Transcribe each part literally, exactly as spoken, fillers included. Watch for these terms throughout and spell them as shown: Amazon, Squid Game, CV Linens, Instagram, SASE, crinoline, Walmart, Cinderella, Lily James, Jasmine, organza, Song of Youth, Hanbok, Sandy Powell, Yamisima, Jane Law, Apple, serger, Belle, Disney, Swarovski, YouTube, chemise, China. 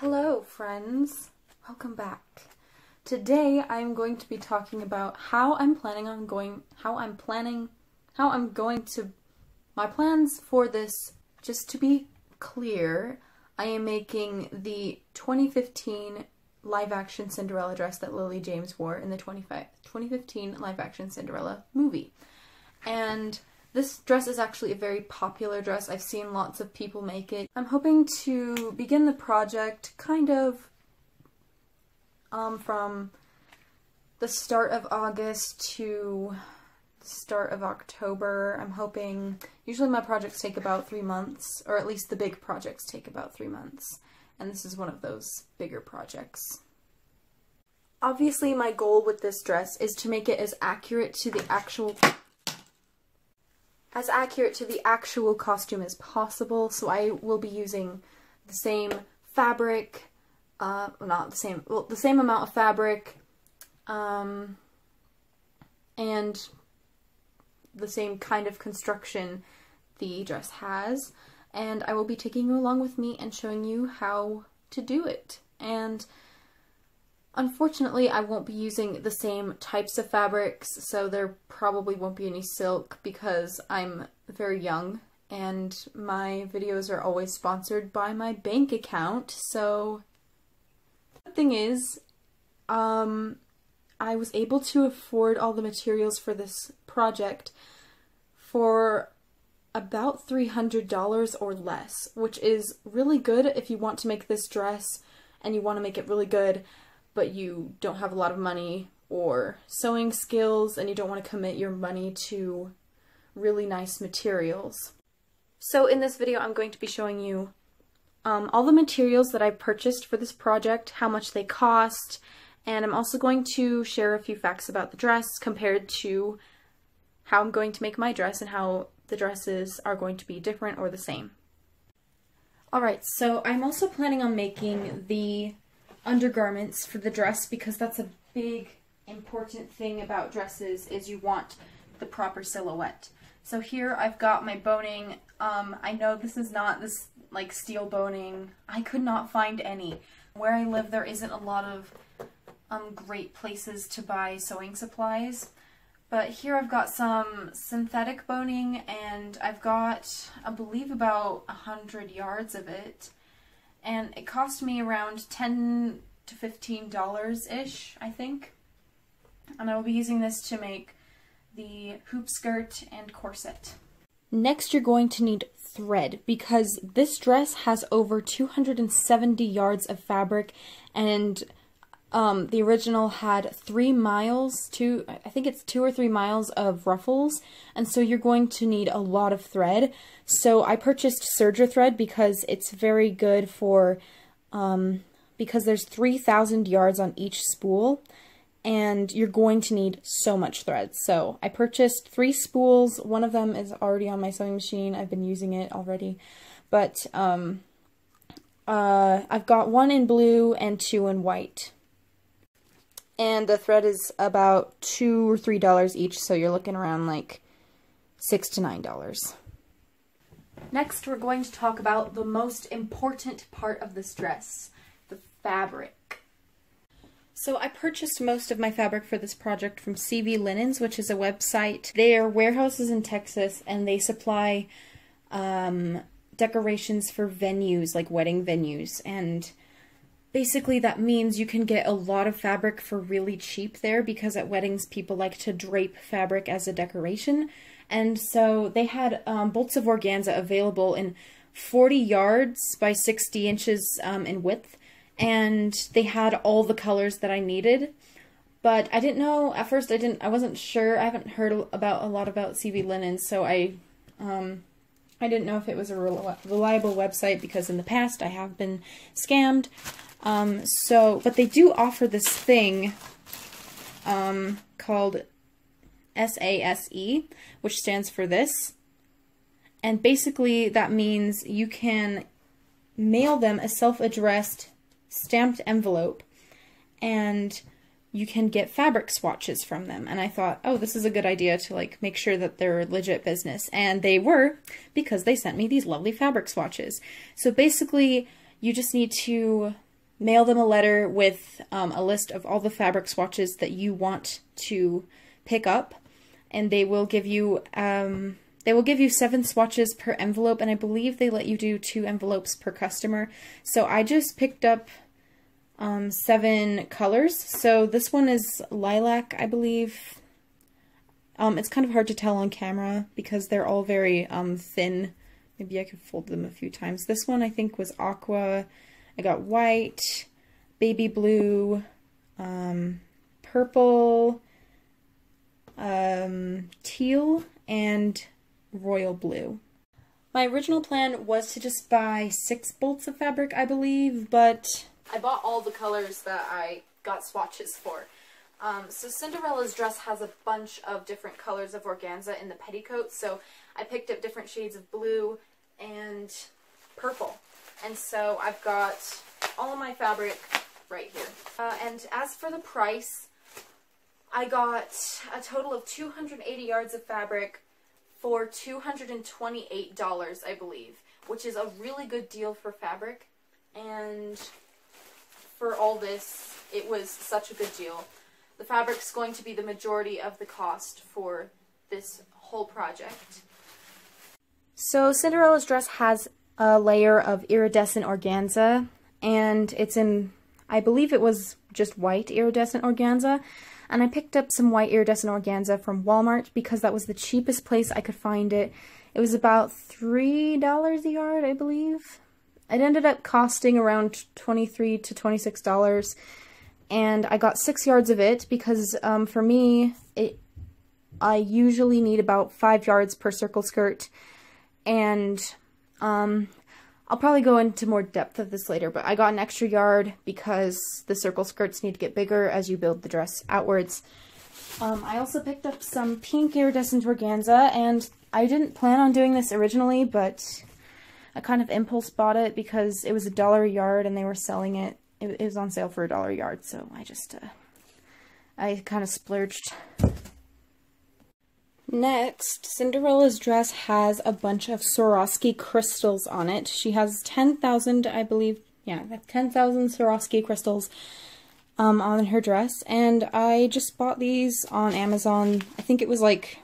Hello friends, welcome back. Today I'm going to be talking about how I'm planning on going, how I'm planning, how I'm going to, my plans for this. Just to be clear, I am making the twenty fifteen live action Cinderella dress that Lily James wore in the twenty fifteen live action Cinderella movie. And this dress is actually a very popular dress. I've seen lots of people make it. I'm hoping to begin the project kind of um, from the start of August to the start of October. I'm hoping, usually my projects take about three months, or at least the big projects take about three months. And this is one of those bigger projects. Obviously my goal with this dress is to make it as accurate to the actual as accurate to the actual costume as possible, so I will be using the same fabric, uh, not the same, well, the same amount of fabric, um, and the same kind of construction the dress has, and I will be taking you along with me and showing you how to do it. And unfortunately, I won't be using the same types of fabrics, so there probably won't be any silk because I'm very young and my videos are always sponsored by my bank account. So the thing is, um, I was able to afford all the materials for this project for about three hundred dollars or less, which is really good if you want to make this dress and you want to make it really good, but you don't have a lot of money or sewing skills and you don't want to commit your money to really nice materials. So in this video I'm going to be showing you um, all the materials that I purchased for this project, how much they cost, and I'm also going to share a few facts about the dress compared to how I'm going to make my dress and how the dresses are going to be different or the same. Alright, so I'm also planning on making the undergarments for the dress because that's a big important thing about dresses is you want the proper silhouette. So here I've got my boning. um, I know this is not this like steel boning. I could not find any. Where I live there isn't a lot of um, great places to buy sewing supplies, but here I've got some synthetic boning and I've got I believe about a hundred yards of it. And it cost me around ten to fifteen dollars-ish, I think. And I will be using this to make the hoop skirt and corset. Next, you're going to need thread because this dress has over two hundred seventy yards of fabric, and um, the original had three miles, two, I think it's two or three miles of ruffles, and so you're going to need a lot of thread. So I purchased serger thread because it's very good for, um, because there's three thousand yards on each spool, and you're going to need so much thread. So I purchased three spools. One of them is already on my sewing machine. I've been using it already, but um, uh, I've got one in blue and two in white. And the thread is about two or three dollars each, so you're looking around like six to nine dollars. Next, we're going to talk about the most important part of this dress, the fabric. So I purchased most of my fabric for this project from C V Linens, which is a website. Their warehouse is in Texas, and they supply um, decorations for venues, like wedding venues, and basically that means you can get a lot of fabric for really cheap there because at weddings people like to drape fabric as a decoration, and so they had um, bolts of organza available in forty yards by sixty inches um, in width, and they had all the colors that I needed. But I didn't know at first, I didn't I wasn't sure, I haven't heard about a lot about C V Linens, so I um, I didn't know if it was a rel reliable website because in the past I have been scammed. Um, so, but they do offer this thing, um, called S A S E, which stands for this, and basically that means you can mail them a self-addressed stamped envelope, and you can get fabric swatches from them, and I thought, oh, this is a good idea to, like, make sure that they're a legit business, and they were, because they sent me these lovely fabric swatches. So basically, you just need to mail them a letter with um, a list of all the fabric swatches that you want to pick up, and they will give you um, they will give you seven swatches per envelope, and I believe they let you do two envelopes per customer. So I just picked up um, seven colors. So this one is lilac, I believe. Um, it's kind of hard to tell on camera because they're all very um, thin. Maybe I could fold them a few times. This one I think was aqua. I got white, baby blue, um, purple, um, teal, and royal blue. My original plan was to just buy six bolts of fabric, I believe, but I bought all the colors that I got swatches for. Um, so Cinderella's dress has a bunch of different colors of organza in the petticoat, so I picked up different shades of blue and purple. And so I've got all of my fabric right here. Uh, and as for the price, I got a total of two hundred eighty yards of fabric for two hundred twenty-eight dollars, I believe, which is a really good deal for fabric. And for all this, it was such a good deal. The fabric's going to be the majority of the cost for this whole project. So Cinderella's dress has a layer of iridescent organza, and it's in, I believe it was just white iridescent organza, and I picked up some white iridescent organza from Walmart because that was the cheapest place I could find it. It was about three dollars a yard, I believe. It ended up costing around twenty-three to twenty-six dollars, and I got six yards of it because um, for me, it, I usually need about five yards per circle skirt, and Um, I'll probably go into more depth of this later, but I got an extra yard because the circle skirts need to get bigger as you build the dress outwards. Um, I also picked up some pink iridescent organza, and I didn't plan on doing this originally, but I kind of impulse bought it because it was a dollar a yard and they were selling it. It, it was on sale for a dollar a yard, so I just, uh, I kind of splurged. Next, Cinderella's dress has a bunch of Swarovski crystals on it. She has ten thousand, I believe, yeah, ten thousand Swarovski crystals um, on her dress, and I just bought these on Amazon. I think it was like,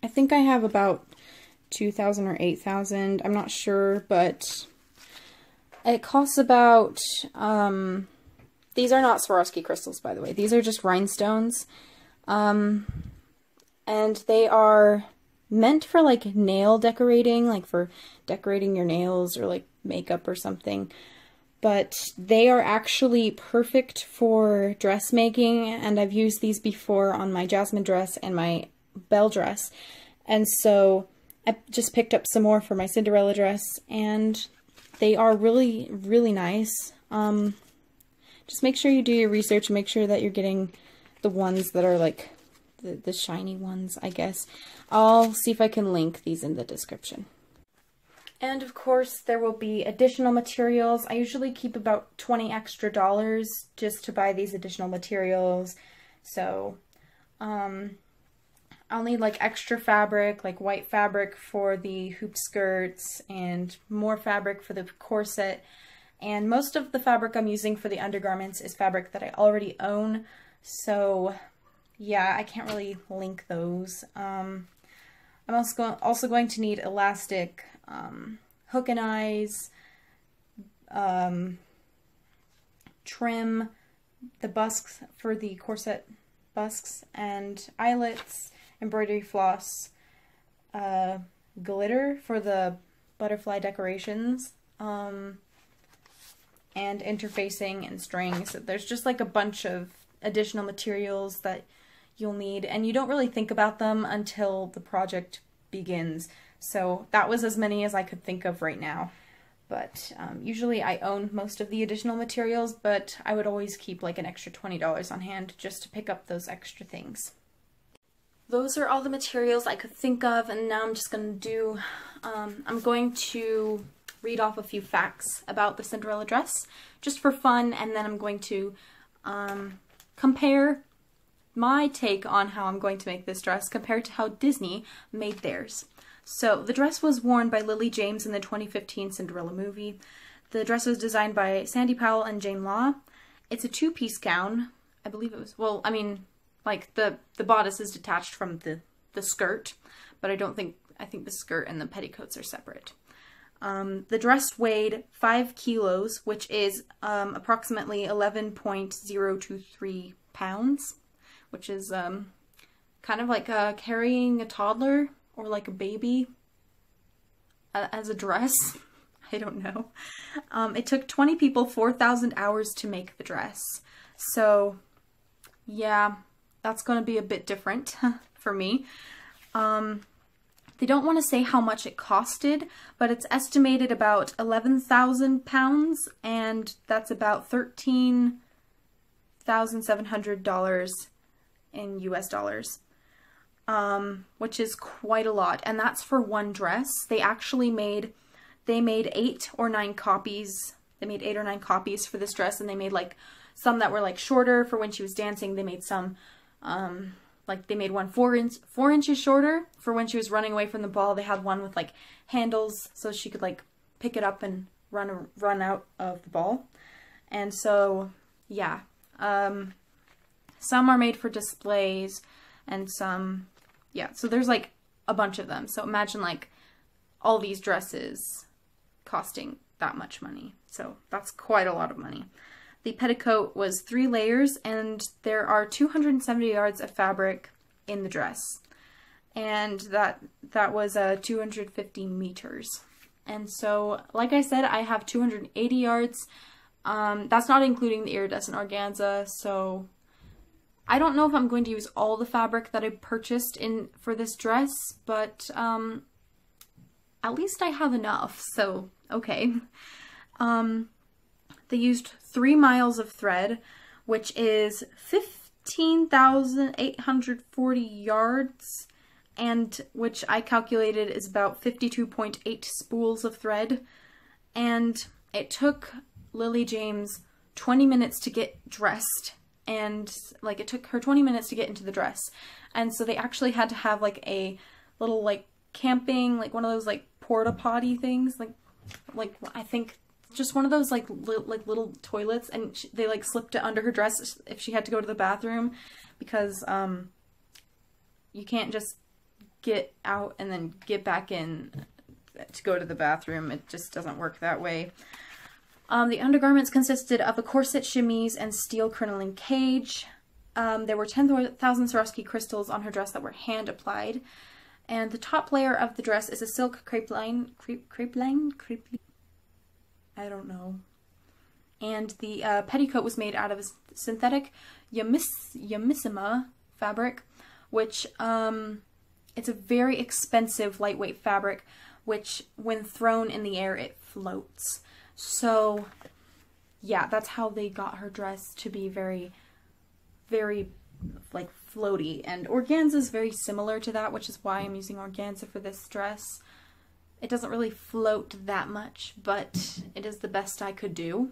I think I have about two thousand or eight thousand, I'm not sure, but it costs about, um, these are not Swarovski crystals, by the way, these are just rhinestones. Um... And they are meant for, like, nail decorating, like for decorating your nails or, like, makeup or something. But they are actually perfect for dressmaking, and I've used these before on my Jasmine dress and my Belle dress. And so I just picked up some more for my Cinderella dress, and they are really, really nice. Um, just make sure you do your research and make sure that you're getting the ones that are, like, The, the shiny ones, I guess. I'll see if I can link these in the description. And of course there will be additional materials. I usually keep about twenty extra dollars just to buy these additional materials. So um, I'll need like extra fabric, like white fabric for the hoop skirts and more fabric for the corset. And most of the fabric I'm using for the undergarments is fabric that I already own. So yeah, I can't really link those. Um, I'm also, go also going to need elastic, um, hook and eyes, um, trim, the busks for the corset busks, and eyelets, embroidery floss, uh, glitter for the butterfly decorations, um, and interfacing and strings. So there's just like a bunch of additional materials that you'll need, and you don't really think about them until the project begins. So that was as many as I could think of right now, but um, usually I own most of the additional materials, but I would always keep like an extra twenty dollars on hand just to pick up those extra things. Those are all the materials I could think of, and now I'm just gonna do um, I'm going to read off a few facts about the Cinderella dress just for fun, and then I'm going to um, compare my take on how I'm going to make this dress compared to how Disney made theirs. So the dress was worn by Lily James in the twenty fifteen Cinderella movie. The dress was designed by Sandy Powell and Jane Law. It's a two-piece gown. I believe it was, well, I mean, like, the, the bodice is detached from the, the skirt, but I don't think, I think the skirt and the petticoats are separate. Um, the dress weighed five kilos, which is um, approximately eleven point zero two three pounds, which is um, kind of like uh, carrying a toddler or like a baby uh, as a dress. I don't know. Um, it took twenty people four thousand hours to make the dress. So yeah, that's going to be a bit different for me. Um, they don't want to say how much it costed, but it's estimated about eleven thousand pounds, and that's about thirteen thousand seven hundred dollars in U S dollars, um, which is quite a lot. And that's for one dress. They actually made, they made eight or nine copies. They made eight or nine copies for this dress, and they made like some that were like shorter for when she was dancing. They made some, um, like they made one four, in four inches shorter for when she was running away from the ball. They had one with like handles so she could like pick it up and run, run out of the ball. And so, yeah, um, some are made for displays and some, yeah, so there's like a bunch of them. So imagine like all these dresses costing that much money. So that's quite a lot of money. The petticoat was three layers, and there are two hundred seventy yards of fabric in the dress, and that that was uh, two hundred fifty meters. And so, like I said, I have two hundred eighty yards. Um, that's not including the iridescent organza, so I don't know if I'm going to use all the fabric that I purchased in for this dress, but um, at least I have enough, so okay. Um, They used three miles of thread, which is fifteen thousand eight hundred forty yards, and which I calculated is about fifty-two point eight spools of thread. And it took Lily James twenty minutes to get dressed, and like it took her twenty minutes to get into the dress. And so they actually had to have like a little like camping, like one of those like porta potty things, like like I think just one of those like li like little toilets, and she, they like slipped it under her dress if she had to go to the bathroom, because um you can't just get out and then get back in to go to the bathroom. It just doesn't work that way. Um, the undergarments consisted of a corset, chemise, and steel crinoline cage. Um, there were ten thousand Swarovski crystals on her dress that were hand applied, and the top layer of the dress is a silk crepe line, crepe, crepe line, crepe line. I don't know. And the uh, petticoat was made out of a synthetic Yamis Yamisima fabric, which um, it's a very expensive lightweight fabric, which when thrown in the air, it floats. So yeah, that's how they got her dress to be very, very like floaty. And organza is very similar to that, which is why I'm using organza for this dress. It doesn't really float that much, but it is the best I could do.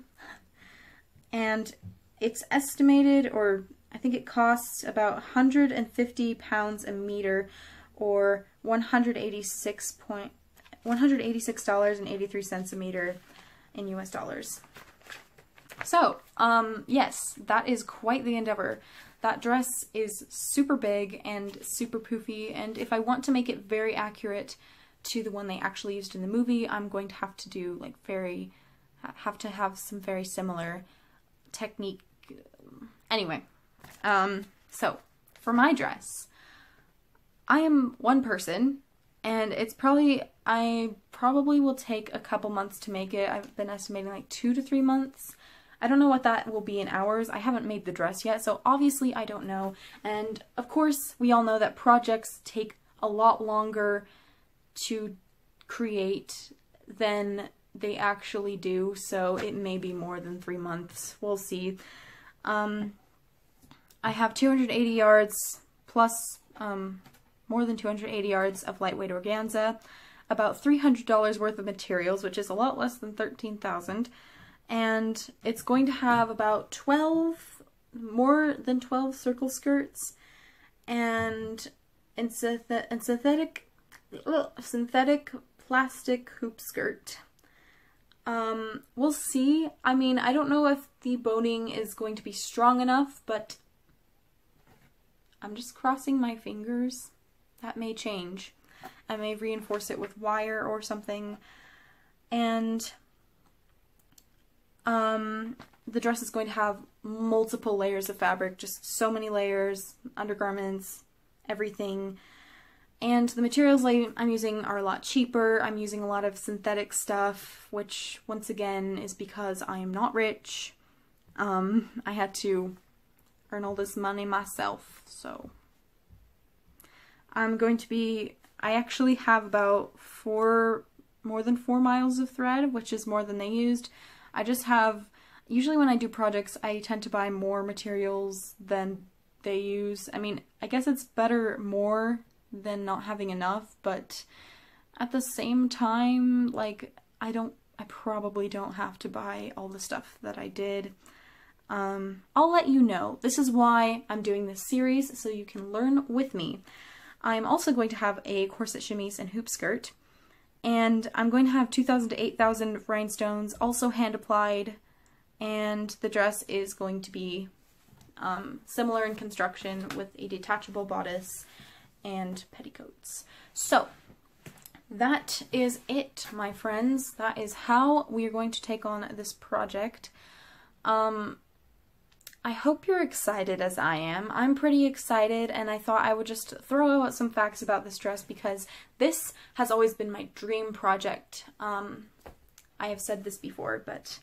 And it's estimated, or I think it costs about one hundred fifty pounds a meter, or one hundred eighty-six dollars and eighty-three cents a meter in U S dollars. So, um, yes, that is quite the endeavor. That dress is super big and super poofy, and if I want to make it very accurate to the one they actually used in the movie, I'm going to have to do like very, have to have some very similar technique. Anyway, um, so for my dress, I am one person, and it's probably, I probably will take a couple months to make it. I've been estimating like two to three months. I don't know what that will be in hours. I haven't made the dress yet, so obviously I don't know. And of course, we all know that projects take a lot longer to create than they actually do, so it may be more than three months. We'll see. Um, I have two hundred eighty yards plus um, more than two hundred eighty yards of lightweight organza, about three hundred dollars worth of materials, which is a lot less than thirteen thousand dollars, and it's going to have about twelve, more than twelve circle skirts, and in, synthet in synthetic synthetic plastic hoop skirt. Um, we'll see. I mean, I don't know if the boning is going to be strong enough, but I'm just crossing my fingers. That may change. I may reinforce it with wire or something. And um, the dress is going to have multiple layers of fabric, just so many layers, undergarments, everything. And the materials I'm using are a lot cheaper. I'm using a lot of synthetic stuff, which once again is because I am not rich. Um, I had to earn all this money myself, so I'm going to be, I actually have about four, more than four miles of thread, which is more than they used. I just have, usually when I do projects, I tend to buy more materials than they use. I mean, I guess it's better more than not having enough, but at the same time, like, I don't, I probably don't have to buy all the stuff that I did. Um, I'll let you know. This is why I'm doing this series, so you can learn with me. I'm also going to have a corset chemise and hoop skirt, and I'm going to have two thousand to eight thousand rhinestones, also hand applied, and the dress is going to be um, similar in construction with a detachable bodice and petticoats. So that is it, my friends. That is how we are going to take on this project. Um, I hope you're excited as I am. I'm pretty excited, and I thought I would just throw out some facts about this dress because this has always been my dream project. Um, I have said this before, but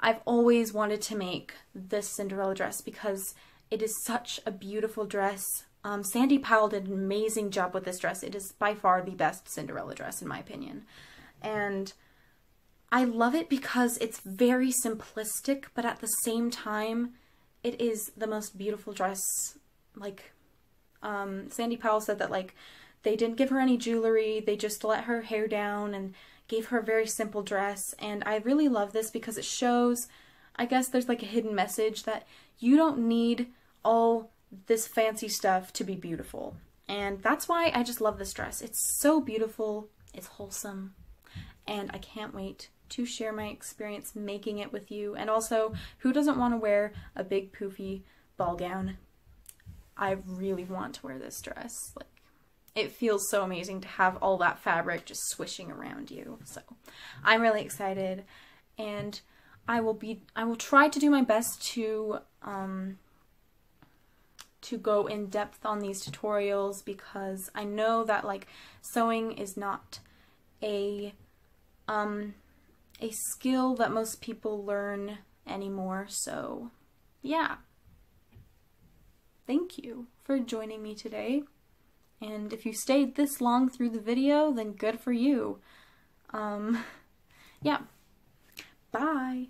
I've always wanted to make this Cinderella dress because it is such a beautiful dress. Um, Sandy Powell did an amazing job with this dress. It is by far the best Cinderella dress in my opinion. And I love it because it's very simplistic, but at the same time, it is the most beautiful dress. Like, um, Sandy Powell said that, like, they didn't give her any jewelry, they just let her hair down and gave her a very simple dress. And I really love this because it shows, I guess there's like a hidden message that you don't need all this fancy stuff to be beautiful. And that's why I just love this dress. It's so beautiful, it's wholesome, and I can't wait to share my experience making it with you. And also, who doesn't want to wear a big poofy ball gown? I really want to wear this dress. Like, it feels so amazing to have all that fabric just swishing around you. So I'm really excited, and I will be I will try to do my best to um to go in depth on these tutorials, because I know that, like, sewing is not a um a skill that most people learn anymore. So yeah, thank you for joining me today, and if you stayed this long through the video, then good for you. Um yeah, bye.